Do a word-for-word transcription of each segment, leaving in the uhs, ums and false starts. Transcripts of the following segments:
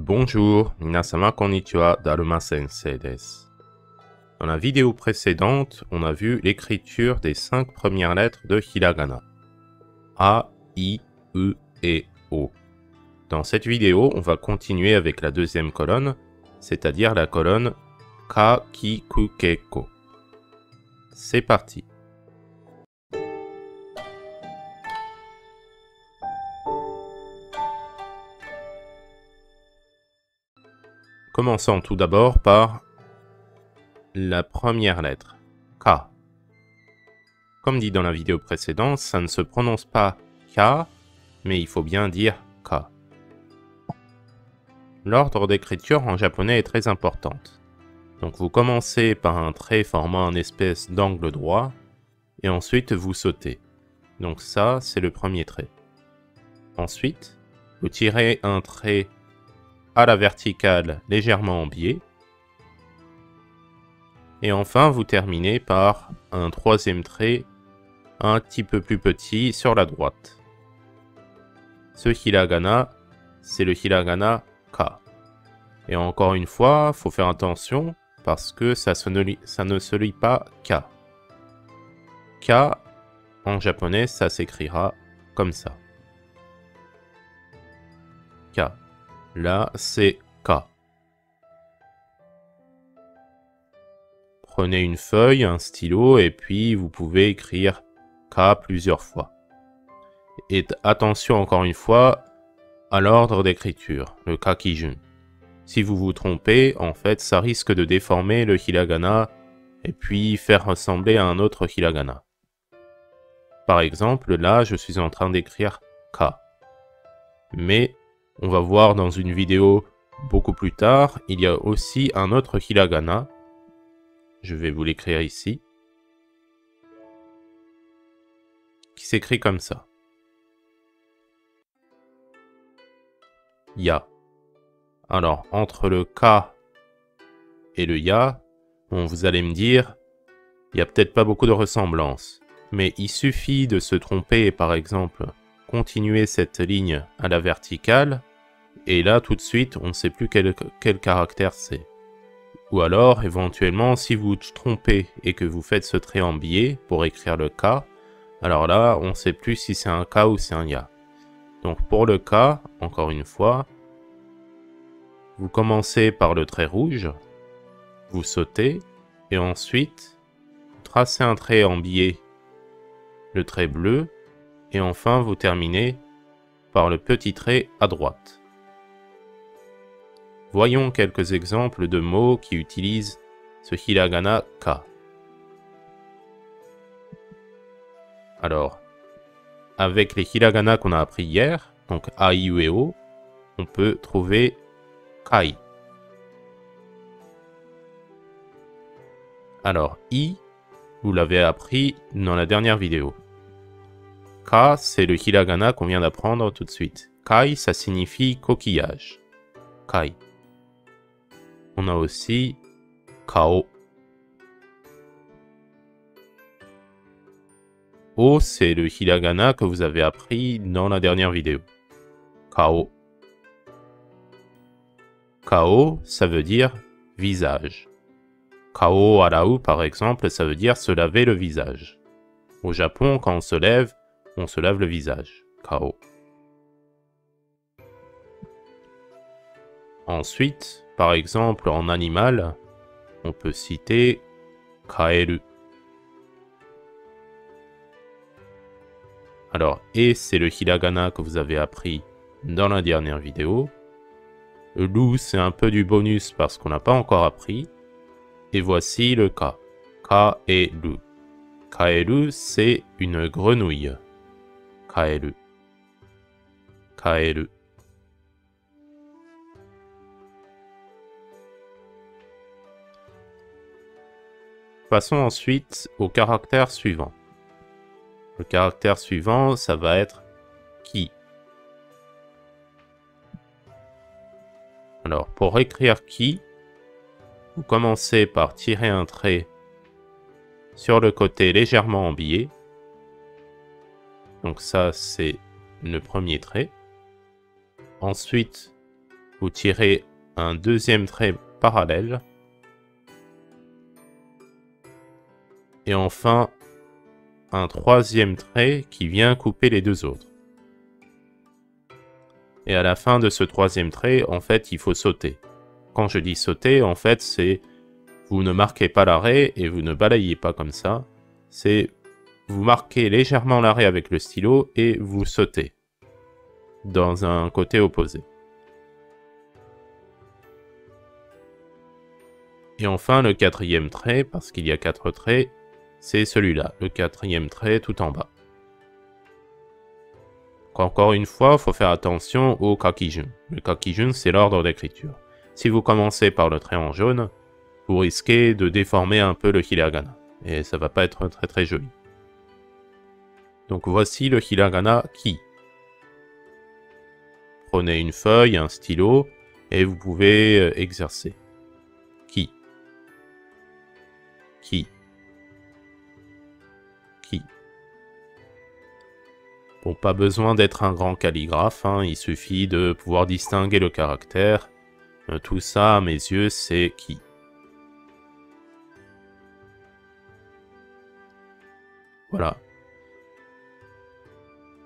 Bonjour, Minasama konnichiwa, Daruma sensei desu. Dans la vidéo précédente, on a vu l'écriture des cinq premières lettres de Hiragana. A, I, U et O. Dans cette vidéo, on va continuer avec la deuxième colonne, c'est-à-dire la colonne Ka, Ki, Ku, Ke, Ko. C'est parti. Commençons tout d'abord par la première lettre, Ka. Comme dit dans la vidéo précédente, ça ne se prononce pas Ka, mais il faut bien dire Ka. L'ordre d'écriture en japonais est très important. Donc vous commencez par un trait formant un espèce d'angle droit, et ensuite vous sautez. Donc ça, c'est le premier trait. Ensuite, vous tirez un trait à la verticale légèrement en biais. Et enfin, vous terminez par un troisième trait un petit peu plus petit sur la droite. Ce hiragana, c'est le hiragana Ka. Et encore une fois, faut faire attention parce que ça, se ne, lit, ça ne se lit pas Ka. Ka, en japonais, ça s'écrira comme ça. Ka. Là, c'est Ka. Prenez une feuille, un stylo, et puis vous pouvez écrire Ka plusieurs fois. Et attention encore une fois à l'ordre d'écriture, le kakijun. Si vous vous trompez, en fait, ça risque de déformer le hiragana et puis faire ressembler à un autre hiragana. Par exemple, là, je suis en train d'écrire Ka. Mais on va voir dans une vidéo beaucoup plus tard, il y a aussi un autre hiragana. Je vais vous l'écrire ici. Qui s'écrit comme ça. Ya. Alors, entre le Ka et le Ya, bon, vous allez me dire, il n'y a peut-être pas beaucoup de ressemblance. Mais il suffit de se tromper, par exemple, continuer cette ligne à la verticale. Et là, tout de suite, on ne sait plus quel, quel caractère c'est. Ou alors, éventuellement, si vous vous trompez et que vous faites ce trait en biais pour écrire le Ka, alors là, on ne sait plus si c'est un Ka ou c'est un Ya. Donc pour le Ka, encore une fois, vous commencez par le trait rouge, vous sautez, et ensuite, vous tracez un trait en biais, le trait bleu, et enfin, vous terminez par le petit trait à droite. Voyons quelques exemples de mots qui utilisent ce hiragana Ka. Alors, avec les hiragana qu'on a appris hier, donc A, I, U et O, on peut trouver Kai. Alors, I, vous l'avez appris dans la dernière vidéo. Ka, c'est le hiragana qu'on vient d'apprendre tout de suite. Kai, ça signifie coquillage. Kai. On a aussi Kao. O, c'est le hiragana que vous avez appris dans la dernière vidéo. Kao. Kao, ça veut dire visage. Kao arau, par exemple, ça veut dire se laver le visage. Au Japon, quand on se lève, on se lave le visage. Kao. Ensuite, par exemple, en animal, on peut citer kaeru. Alors, e, c'est le hiragana que vous avez appris dans la dernière vidéo. Ru, c'est un peu du bonus parce qu'on n'a pas encore appris. Et voici le ka. Kaeru. Kaeru, c'est une grenouille. Kaeru. Kaeru. Passons ensuite au caractère suivant. Le caractère suivant, ça va être Ki. Alors, pour écrire Ki, vous commencez par tirer un trait sur le côté légèrement en biais. Donc ça, c'est le premier trait. Ensuite, Vous tirez un deuxième trait parallèle. Et enfin, un troisième trait qui vient couper les deux autres. Et à la fin de ce troisième trait, en fait, il faut sauter. Quand je dis sauter, en fait, c'est vous ne marquez pas l'arrêt et vous ne balayez pas comme ça. C'est vous marquez légèrement l'arrêt avec le stylo et vous sautez dans un côté opposé. Et enfin, le quatrième trait, parce qu'il y a quatre traits, c'est celui-là, le quatrième trait tout en bas. Encore une fois, il faut faire attention au kakijun. Le kakijun, c'est l'ordre d'écriture. Si vous commencez par le trait en jaune, vous risquez de déformer un peu le hiragana. Et ça va pas être très très joli. Donc voici le hiragana ki. Prenez une feuille, un stylo, et vous pouvez exercer. Ki. Ki. Bon, pas besoin d'être un grand calligraphe, hein, il suffit de pouvoir distinguer le caractère. Euh, tout ça, à mes yeux, c'est qui. Voilà.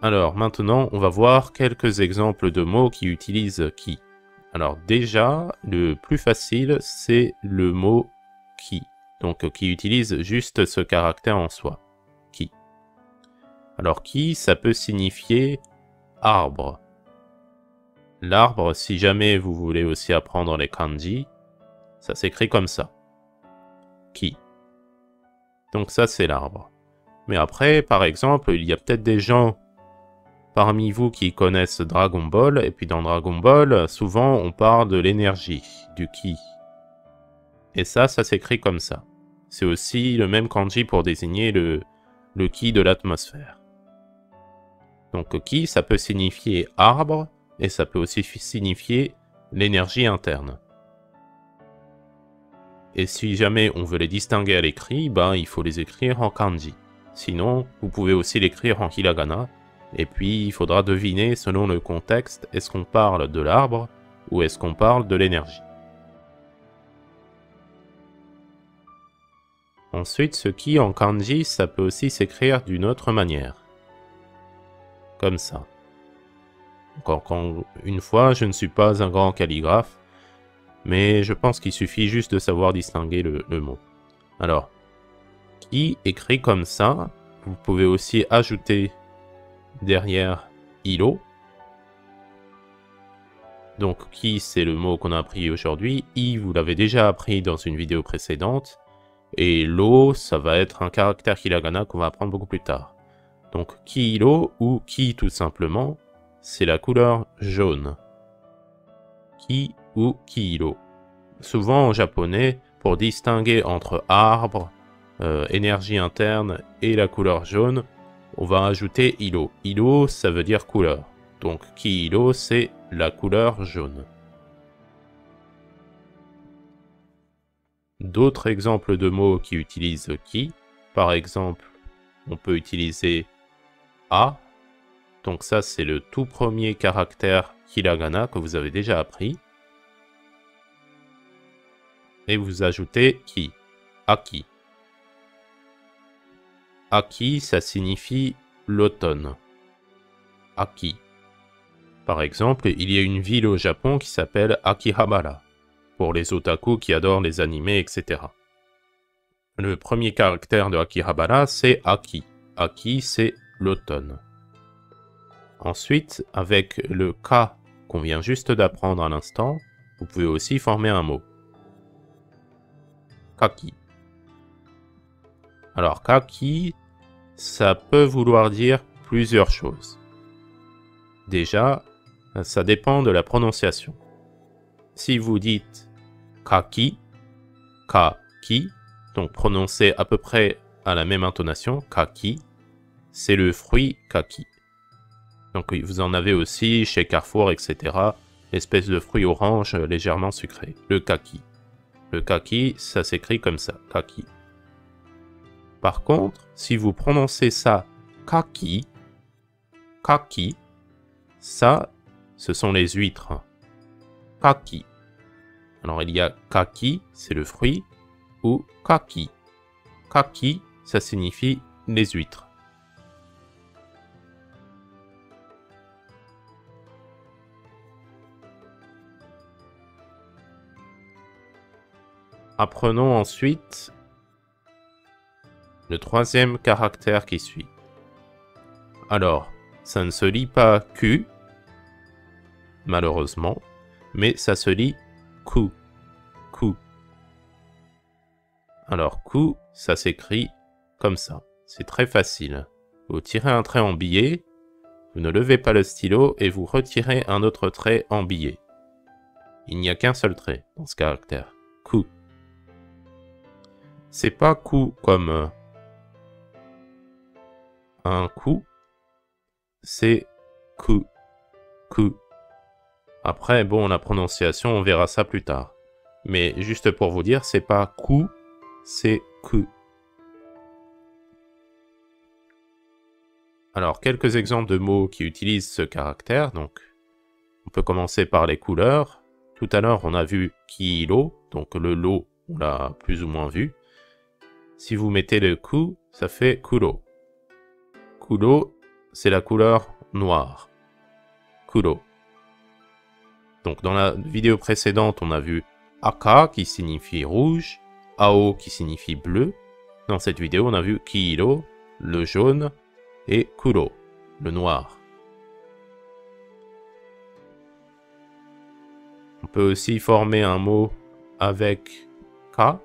Alors, maintenant, on va voir quelques exemples de mots qui utilisent qui. Alors, déjà, le plus facile, c'est le mot qui. Donc, qui utilise juste ce caractère en soi. Alors qui, ça peut signifier arbre. L'arbre, si jamais vous voulez aussi apprendre les kanji, ça s'écrit comme ça. Ki. Donc ça, c'est l'arbre. Mais après, par exemple, il y a peut-être des gens parmi vous qui connaissent Dragon Ball, et puis dans Dragon Ball, souvent on parle de l'énergie, du ki. Et ça, ça s'écrit comme ça. C'est aussi le même kanji pour désigner le, le ki de l'atmosphère. Donc ki, ça peut signifier arbre, et ça peut aussi signifier l'énergie interne. Et si jamais on veut les distinguer à l'écrit, ben, il faut les écrire en kanji. Sinon, vous pouvez aussi l'écrire en hiragana, et puis il faudra deviner selon le contexte, est-ce qu'on parle de l'arbre, ou est-ce qu'on parle de l'énergie. Ensuite, ce ki en kanji, ça peut aussi s'écrire d'une autre manière. Comme ça. Encore une fois, je ne suis pas un grand calligraphe, mais je pense qu'il suffit juste de savoir distinguer le, le mot. Alors, ki écrit comme ça, vous pouvez aussi ajouter derrière ilo. Donc ki, c'est le mot qu'on a appris aujourd'hui, i, vous l'avez déjà appris dans une vidéo précédente, et lo, ça va être un caractère hiragana qu'on va apprendre beaucoup plus tard. Donc ki lo ou ki tout simplement, c'est la couleur jaune. Ki ou ki lo. Souvent en japonais, pour distinguer entre arbre, euh, énergie interne et la couleur jaune, on va ajouter ilo. Ilo, ça veut dire couleur. Donc ki ilo, c'est la couleur jaune. D'autres exemples de mots qui utilisent ki, par exemple, on peut utiliser a, donc ça c'est le tout premier caractère hiragana que vous avez déjà appris, et vous ajoutez ki, aki. Aki, ça signifie l'automne. Aki. Par exemple, il y a une ville au Japon qui s'appelle Akihabara. Pour les otaku qui adorent les animés, et cetera. Le premier caractère de Akihabara, c'est Aki. Aki, c'est l'automne. Ensuite, avec le Ka qu'on vient juste d'apprendre à l'instant, vous pouvez aussi former un mot. Kaki. Alors, Kaki, ça peut vouloir dire plusieurs choses. Déjà, ça dépend de la prononciation. Si vous dites kaki, kaki, donc prononcé à peu près à la même intonation, kaki, c'est le fruit kaki. Donc vous en avez aussi chez Carrefour, et cetera, l'espèce de fruit orange légèrement sucré, le kaki. Le kaki, ça s'écrit comme ça, kaki. Par contre, si vous prononcez ça kaki, kaki, ça, ce sont les huîtres. kaki. Alors il y a kaki, c'est le fruit, ou kaki. Kaki, ça signifie les huîtres. Apprenons ensuite le troisième caractère qui suit. Alors, ça ne se lit pas Q, malheureusement, mais ça se lit Ku. Ku. Alors Ku, ça s'écrit comme ça. C'est très facile. Vous tirez un trait en billet, vous ne levez pas le stylo et vous retirez un autre trait en billet. Il n'y a qu'un seul trait dans ce caractère. Ku. C'est pas Ku comme un coup. C'est Ku. Ku. Après, bon, la prononciation, on verra ça plus tard. Mais juste pour vous dire, c'est pas Ku, c'est Ku. Alors, quelques exemples de mots qui utilisent ce caractère. Donc, on peut commencer par les couleurs. Tout à l'heure, on a vu kilo, donc le lot, on l'a plus ou moins vu. Si vous mettez le Ku, ça fait kuro. Kuro, c'est la couleur noire. Kuro. Donc dans la vidéo précédente, on a vu aka qui signifie rouge, ao qui signifie bleu. Dans cette vidéo, on a vu kiiro, le jaune, et kuro, le noir. On peut aussi former un mot avec ka,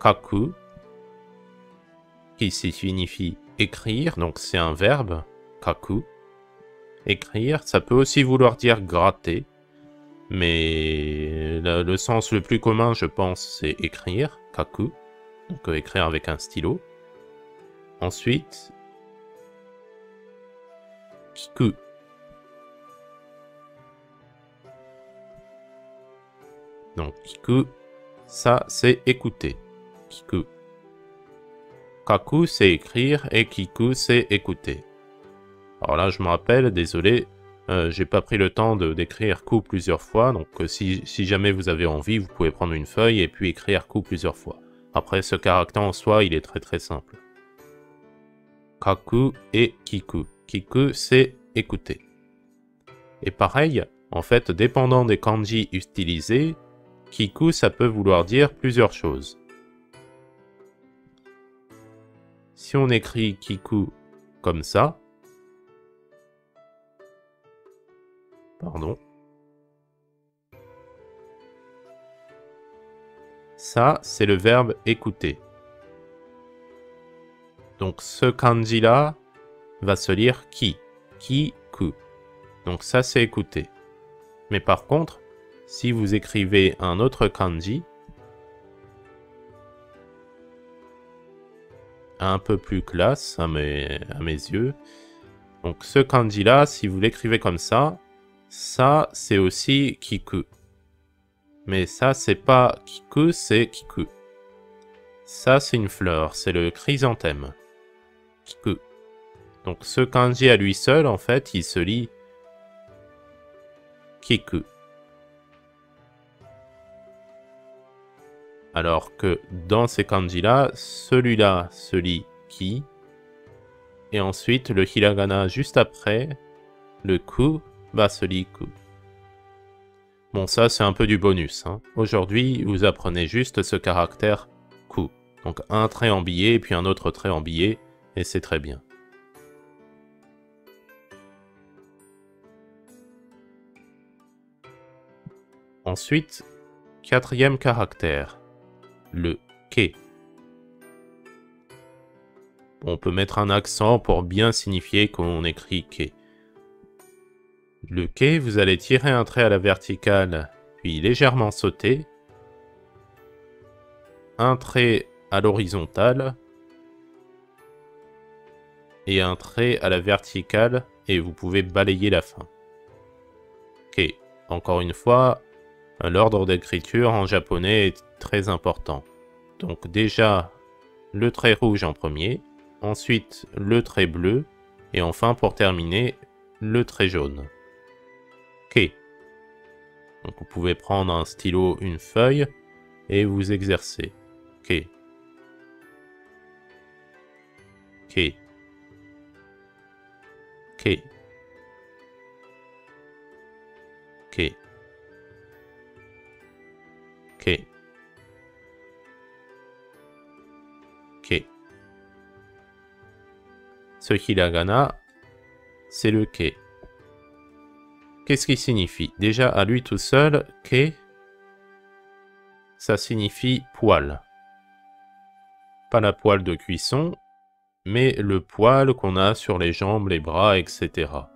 kaku, qui signifie écrire, donc c'est un verbe, kaku. Écrire, ça peut aussi vouloir dire gratter, mais le, le sens le plus commun, je pense, c'est écrire, kaku, donc euh, écrire avec un stylo. Ensuite, kiku. Donc kiku, ça c'est écouter, kiku. Kaku, c'est écrire, et kiku, c'est écouter. Alors là, je me rappelle, désolé, euh, j'ai pas pris le temps de d'écrire Ku plusieurs fois, donc euh, si, si jamais vous avez envie, vous pouvez prendre une feuille et puis écrire Ku plusieurs fois. Après, ce caractère en soi, il est très très simple. Kaku et kiku. Kiku, c'est écouter. Et pareil, en fait, dépendant des kanji utilisés, kiku, ça peut vouloir dire plusieurs choses. Si on écrit kiku comme ça, pardon. Ça, c'est le verbe écouter. Donc ce kanji-là va se lire ki, ki-ku. Donc ça, c'est écouter. Mais par contre, si vous écrivez un autre kanji, un peu plus classe à mes, à mes yeux, donc ce kanji-là, si vous l'écrivez comme ça, ça, c'est aussi kiku. Mais ça, c'est pas kiku, c'est kiku. Ça, c'est une fleur, c'est le chrysanthème. Kiku. Donc ce kanji à lui seul, en fait, il se lit kiku. Alors que dans ces kanji-là, celui-là se lit ki. Et ensuite, le hiragana juste après, le ku, Baseliku. Bon, ça c'est un peu du bonus, hein. Aujourd'hui, vous apprenez juste ce caractère Ku. Donc un trait en billet, puis un autre trait en billet, et c'est très bien. Ensuite, quatrième caractère, le Ke. On peut mettre un accent pour bien signifier qu'on écrit Ke. Le ke, vous allez tirer un trait à la verticale, puis légèrement sauter. Un trait à l'horizontale. Et un trait à la verticale, et vous pouvez balayer la fin. Ke. Encore une fois, l'ordre d'écriture en japonais est très important. Donc déjà, le trait rouge en premier, ensuite le trait bleu, et enfin pour terminer, le trait jaune. Ke. Donc vous pouvez prendre un stylo, une feuille, et vous exercer. Ok. Ok. Ok. Ok. Ok. Ok. Ce hiragana, c'est le ke. Qu'est-ce qu'il signifie? Déjà, à lui tout seul, ke, ça signifie poil. Pas la poêle de cuisson, mais le poil qu'on a sur les jambes, les bras, et cetera.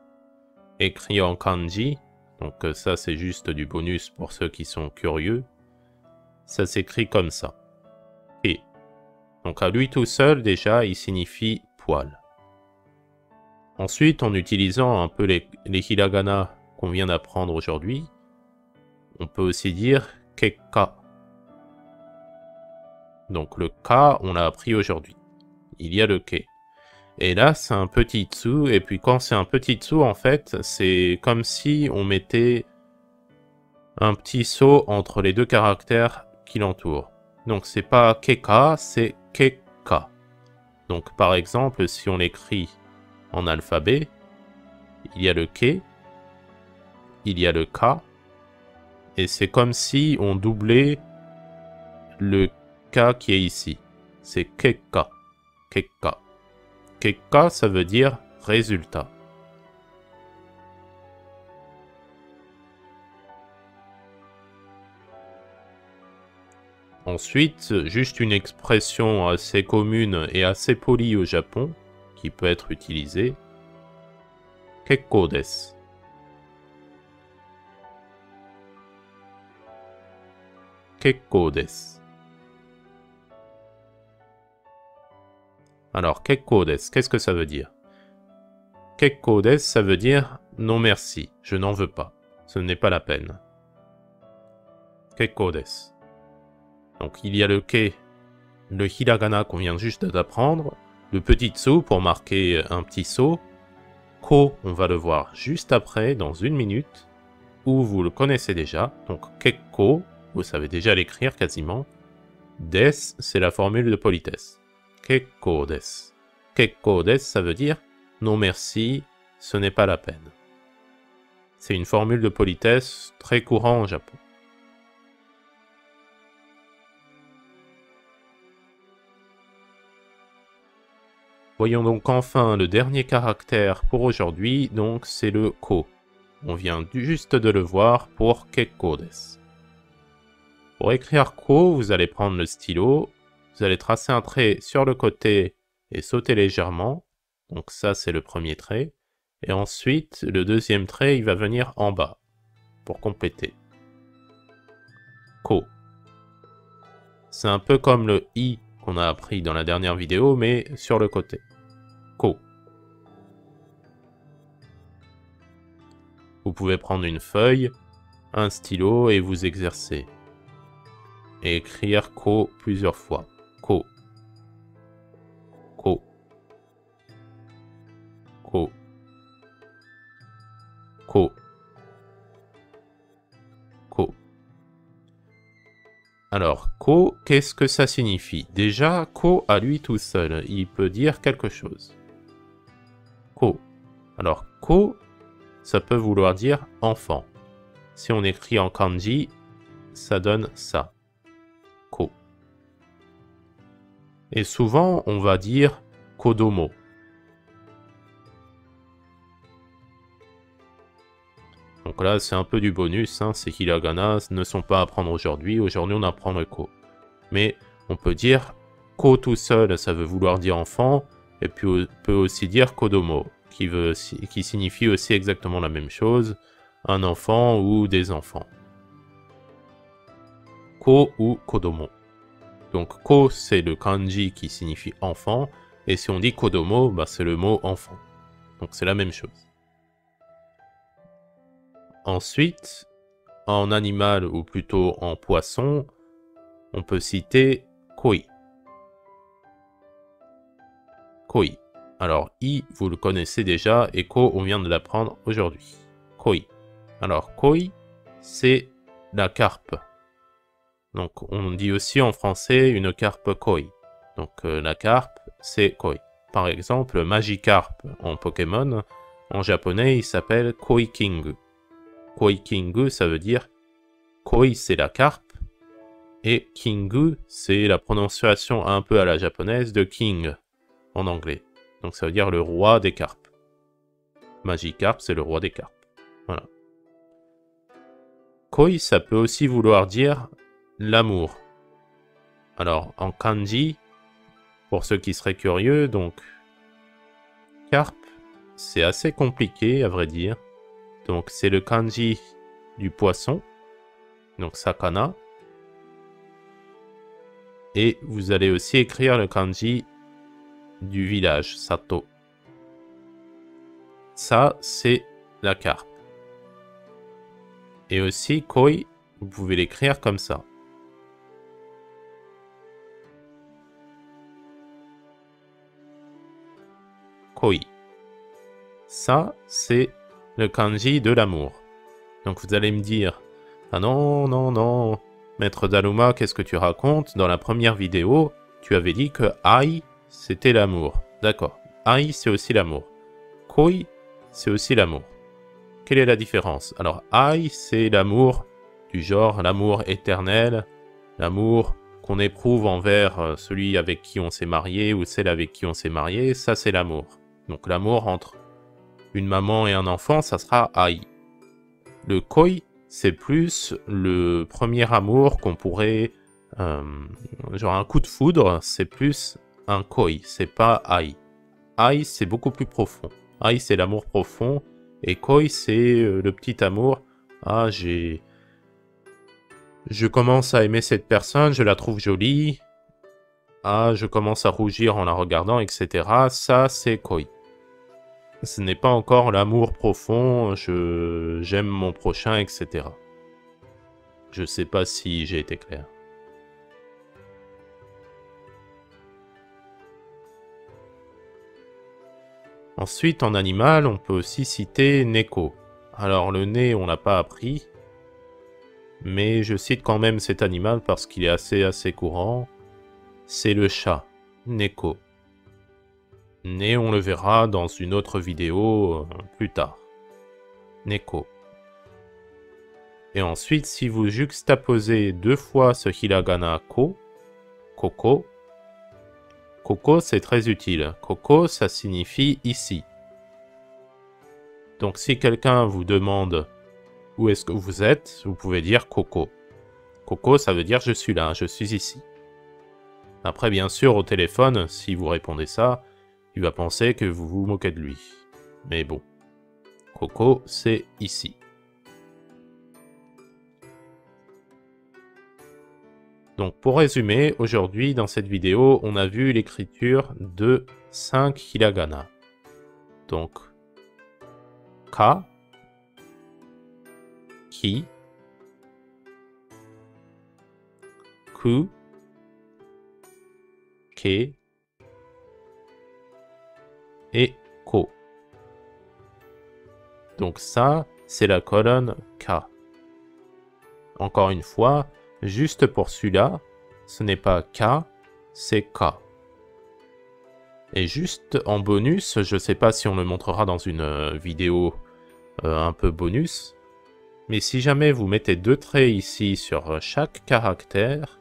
Écrit en kanji, donc ça c'est juste du bonus pour ceux qui sont curieux. Ça s'écrit comme ça. Et, donc à lui tout seul, déjà, il signifie poil. Ensuite, en utilisant un peu les, les hiragana qu'on vient d'apprendre aujourd'hui, on peut aussi dire kekka. Donc le ka, on l'a appris aujourd'hui. Il y a le ke. Et là, c'est un petit tsu, et puis quand c'est un petit tsu, en fait, c'est comme si on mettait un petit saut entre les deux caractères qui l'entourent. Donc c'est pas keka, c'est kekka. Donc par exemple, si on l'écrit en alphabet, il y a le ke, il y a le ka, et c'est comme si on doublait le ka qui est ici. C'est keka, keka. Keka, ça veut dire résultat. Ensuite, juste une expression assez commune et assez polie au Japon, qui peut être utilisée. Kekko desu. Kekko desu. Alors, kekko desu, qu'est-ce que ça veut dire? Kekko desu, ça veut dire non merci, je n'en veux pas, ce n'est pas la peine. Kekko desu. Donc il y a le ke, le hiragana qu'on vient juste d'apprendre, le petit tsu pour marquer un petit saut, ko, on va le voir juste après, dans une minute, ou vous le connaissez déjà, donc kekko, vous savez déjà l'écrire quasiment, des, c'est la formule de politesse. Kekko desu. Kekko desu, ça veut dire non merci, ce n'est pas la peine. C'est une formule de politesse très courante au Japon. Voyons donc enfin le dernier caractère pour aujourd'hui, donc c'est le ko. On vient juste de le voir pour kekko desu. Pour écrire ko, vous allez prendre le stylo, vous allez tracer un trait sur le côté et sauter légèrement. Donc ça c'est le premier trait. Et ensuite le deuxième trait il va venir en bas pour compléter. Ko. C'est un peu comme le i qu'on a appris dans la dernière vidéo mais sur le côté. Ko. Vous pouvez prendre une feuille, un stylo et vous exercer. Et écrire ko plusieurs fois. Ko. Ko. Ko. Ko. Ko. Alors, ko, qu'est-ce que ça signifie? Déjà, ko à lui tout seul, il peut dire quelque chose. Ko. Alors, ko, ça peut vouloir dire enfant. Si on écrit en kanji, ça donne ça. Ko. Et souvent, on va dire kodomo. Donc là, c'est un peu du bonus, hein, ces hiragana ne sont pas à apprendre aujourd'hui. Aujourd'hui, on apprend le ko. Mais on peut dire ko tout seul, ça veut vouloir dire enfant. Et puis on peut aussi dire kodomo, qui, veut, qui signifie aussi exactement la même chose, un enfant ou des enfants. Ko ou kodomo. Donc ko c'est le kanji qui signifie enfant, et si on dit kodomo, bah, c'est le mot enfant. Donc c'est la même chose. Ensuite, en animal ou plutôt en poisson, on peut citer koi. Koi. Alors i, vous le connaissez déjà, et ko, on vient de l'apprendre aujourd'hui. Koi. Alors koi, c'est la carpe. Donc on dit aussi en français une carpe koi. Donc euh, la carpe, c'est koi. Par exemple, Magicarpe en Pokémon, en japonais, il s'appelle Koikingu. Koikingu, ça veut dire koi, c'est la carpe, et kingu, c'est la prononciation un peu à la japonaise de king en anglais. Donc ça veut dire le roi des carpes. Magicarpe, c'est le roi des carpes. Voilà. Koi, ça peut aussi vouloir dire l'amour. Alors en kanji, pour ceux qui seraient curieux, donc carpe, c'est assez compliqué à vrai dire. Donc c'est le kanji du poisson, donc sakana. Et vous allez aussi écrire le kanji du village, sato. Ça, c'est la carpe. Et aussi koi, vous pouvez l'écrire comme ça. Koi. Ça, c'est le kanji de l'amour. Donc vous allez me dire, ah non, non, non, maître Daruma, qu'est-ce que tu racontes? Dans la première vidéo, tu avais dit que ai, c'était l'amour. D'accord. Ai, c'est aussi l'amour. Koi, c'est aussi l'amour. Quelle est la différence? Alors, ai, c'est l'amour du genre l'amour éternel, l'amour qu'on éprouve envers celui avec qui on s'est marié ou celle avec qui on s'est marié, ça c'est l'amour. Donc l'amour entre une maman et un enfant, ça sera ai. Le koi, c'est plus le premier amour qu'on pourrait... Euh, genre un coup de foudre, c'est plus un koi, c'est pas ai. Ai, c'est beaucoup plus profond. Ai, c'est l'amour profond, et koi, c'est le petit amour. Ah, j'ai... Je commence à aimer cette personne, je la trouve jolie. Ah, je commence à rougir en la regardant, et cetera. Ça, c'est koi. Ce n'est pas encore l'amour profond, je j'aime mon prochain, et cetera. Je sais pas si j'ai été clair. Ensuite, en animal, on peut aussi citer neko. Alors le nez, on l'a pas appris, mais je cite quand même cet animal parce qu'il est assez assez courant. C'est le chat, neko. Né, on le verra dans une autre vidéo euh, plus tard. Neko. Et ensuite, si vous juxtaposez deux fois ce hiragana ko, koko, koko c'est très utile. Koko, ça signifie ici. Donc si quelqu'un vous demande où est-ce que vous êtes, vous pouvez dire koko. Koko, ça veut dire je suis là, je suis ici. Après, bien sûr, au téléphone, si vous répondez ça, il va penser que vous vous moquez de lui. Mais bon, koko, c'est ici. Donc pour résumer, aujourd'hui dans cette vidéo, on a vu l'écriture de cinq hiragana. Donc ka, ki, ku, ke, et ko. Donc ça, c'est la colonne K. Encore une fois, juste pour celui-là, ce n'est pas K, c'est K. Et juste en bonus, je ne sais pas si on le montrera dans une vidéo euh, un peu bonus, mais si jamais vous mettez deux traits ici sur chaque caractère,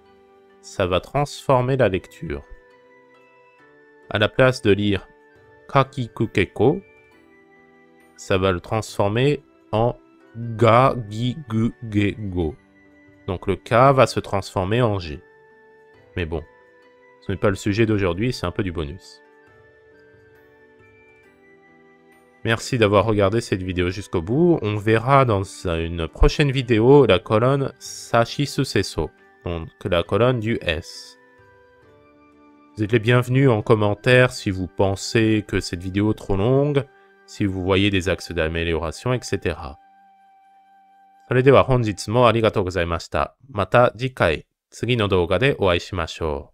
ça va transformer la lecture. À la place de lire kakikukeko, ça va le transformer en ga gi gu ge go. Donc le K va se transformer en G. Mais bon, ce n'est pas le sujet d'aujourd'hui, c'est un peu du bonus. Merci d'avoir regardé cette vidéo jusqu'au bout. On verra dans une prochaine vidéo la colonne Sashisuseso, donc la colonne du S. Vous êtes les bienvenus en commentaire si vous pensez que cette vidéo est trop longue, si vous voyez des axes d'amélioration, et cetera. それでは本日もありがとうございました。また次回、次の動画でお会いしましょう。